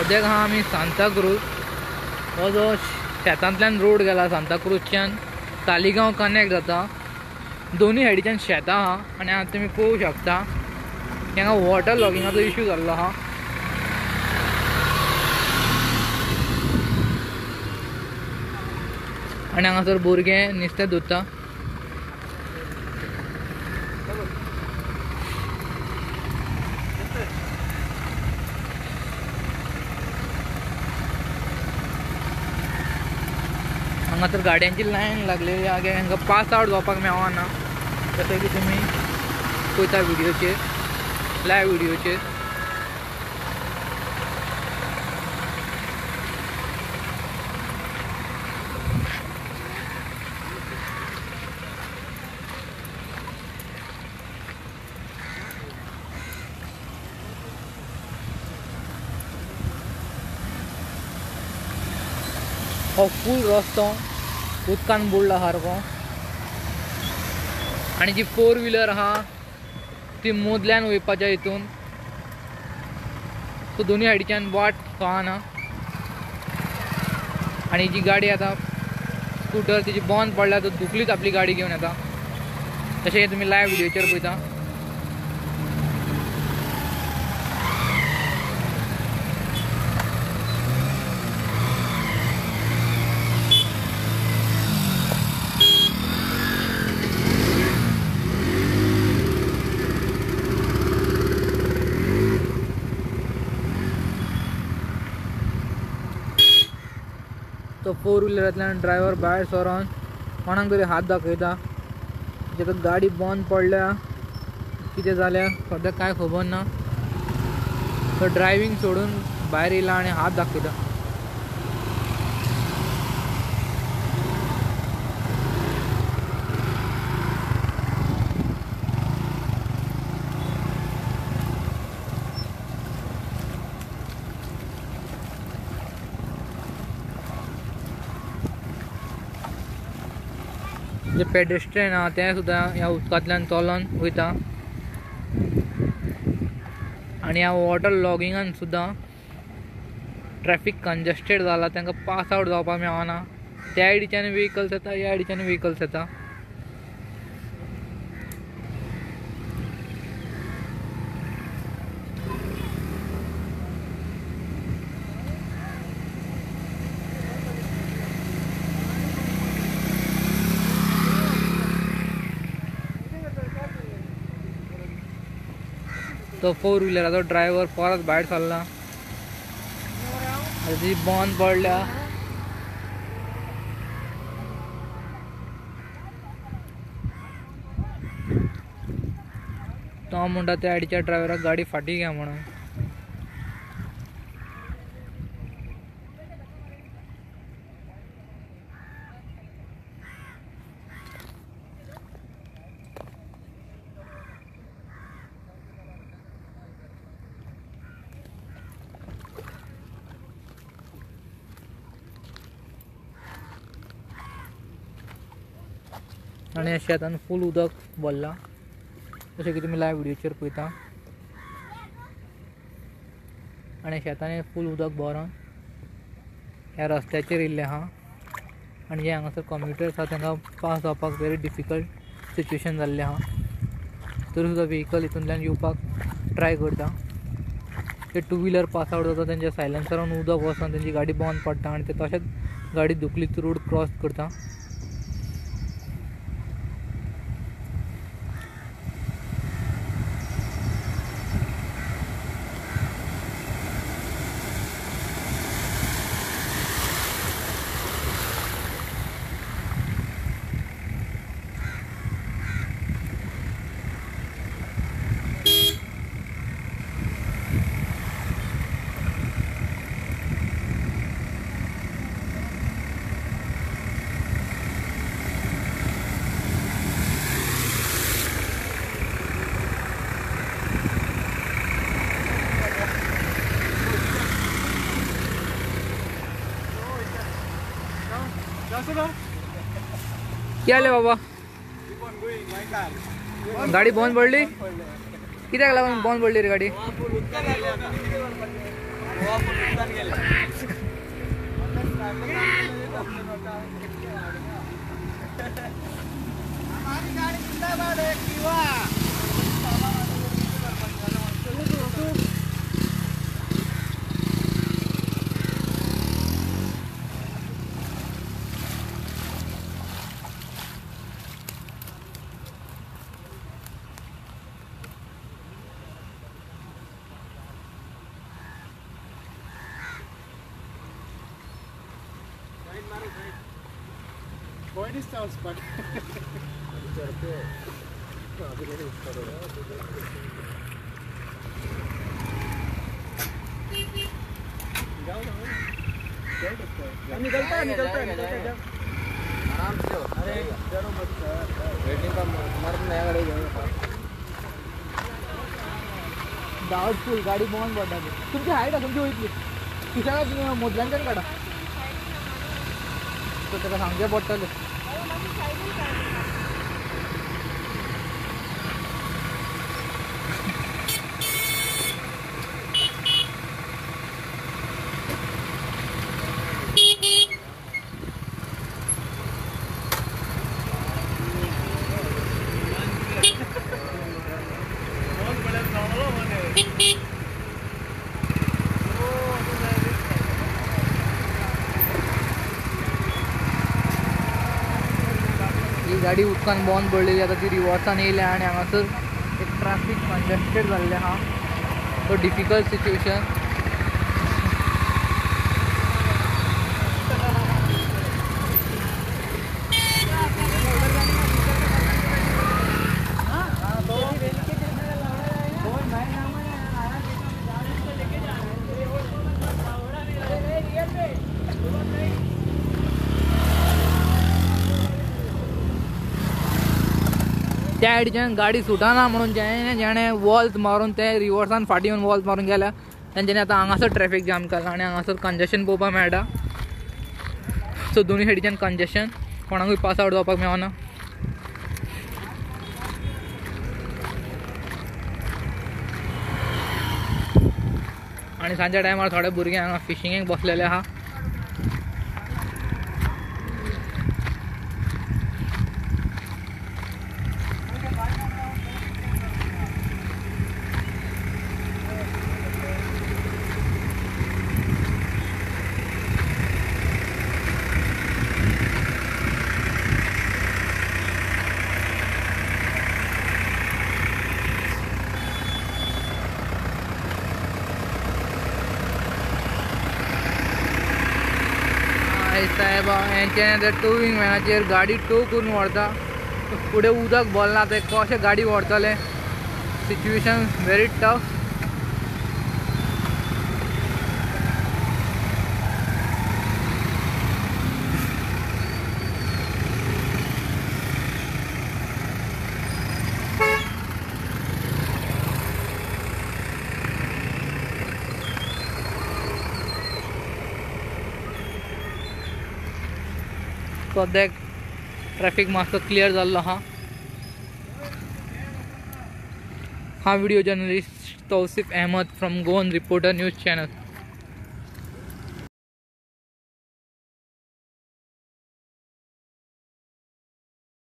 सद्याक हाँ आमी सांताक्रूज हो जो शेतांतल्यान रोड गेला सांताक्रूजच्यान तालिगांव कनेक्ट जाता दोनों साइडीच्यान शेतां आहा आनी आतां तुमी पळोवंक शकता हांगा वॉटर लॉगिंगाचो इश्यू जाल्लो आहा। आनी हांगासर भुरगे नुस्तें धुता हांगासर गाडयांची लायन लागलेली आहा की हांकां पास आवट जावपाक मेळना जशें की तुमी पळयता व्हिडियोचेर लायव्ह व्हिडियोचेर। हो फूल रस्तो उदकान बुडला सारको आनी जी फोर व्हीलर आहा ती मोदल्यान वयपाच्या हितून सो दोनी सायडीच्यान वाट कळना आनी जी गाडी आतां स्कूटर तिजी बंद पडल्या तर दुखलीच आपली गाडी घेवन येता जशें की तुमी लायव्ह व्हिडियोचेर पळयता। तो फोर व्हिलरांतल्यान ड्रायव्हर भायर सरोन कोणाक तरी हात दाखयता जेका गाडी बंद पडल्या कितें जालें सद्याक कांय खबर ना। तो ड्रायव्हींग सोडून भायर येयला आनी हात दाखयता। जे पेडेस्ट्रेन आहा ते सुद्दां ह्या उदकांतल्यान चलोन वयता आनी ह्या वॉटर लॉगिंगान सुद्दां ट्रॅफिक कंजस्टेड जाला तांकां पास आवट जावपाक मेळना त्या सायडीच्यान व्हेकल्स येता ह्या सायडीच्यान व्हेकल्स येता। तो फोर व्हिलराचो ड्रायव्हर परत भायर सरला जी बंद पडल्या तो म्हणटा त्या सायडीच्या ड्रायव्हराक गाडी फाटीं घे म्हणून। आनी शेतान फूल उदक भरला जशें की तुमी लायव्ह व्हिडियोचेर पळयता आनी शेतान फूल उदक भरून ह्या रस्त्याचेर येयल्लें आहा आनी जे हांगासर कम्युटर्स आहा तांकां पास जावपाक वेरी डिफिकल्ट सिच्युएशन जाल्लें आहा तरी सुद्दां व्हेकल हितूंतल्यान येवपाक ट्राय करता। ते टू व्हिलर पास आवट जाता तांच्या सायलेन्सरान उदक वचून तांची गाडी बंद पडटा आनी ते तशेंच गाडी दुखलीत रोड क्रॉस करता। क्या ले बाबा गाड़ी बंद पडली कित्याक लागून बंद पडली रे गाड़ी? हमारी गाड़ी जिंदाबाद है कीवा। This sounds fun. निकलता है आराम से। अरे डरो मत सर, वेटिंग का मर्द नया गाड़ी जाएगा। डाउटफुल गाड़ी बॉन्ड पडा तुमची हाईट आहे, तुमची होईल तिला मोजल्यांकन काढा तो त्याला सांगे पडतले। गाड़ी उदकान बॉन पडलेली, आता ती रिवर्सान येयल्या आणि हांगासर एक ट्रॅफिक कंजस्टेड जाल्ले आहा, तो डिफिकल्ट सिच्युएशन। त्या साइडीच्यान गाड़ी सुटाना म्हणून जेणे वॉल्स मारून ते रिवर्सान फाटी येऊन वॉल्स मारून गेला, त्यांच्यानी आता हांगासर ट्रॅफिक जाम केला आणि हांगासर कंजेशन पळोवपाक मेळटा। सो दोन्ही साइडीच्यान कंजेशन, कोणाकूय पास आउट जावपाक मेळना। आणि सांच्या टायमार थोडे भुरगे हांगा फिशिंगेक बसलेले आहा। टू व्हींग व्हॅनाचेर गाडी टो करून व्हरता, फुडें उदक भरलां तें कशें गाडी व्हरतलें। Situation very tough. सद्या ट्रॅफिक मातसो क्लियर जाल्लो आहा। हा video journalist Tausif Ahmed from Goan reporter news channel.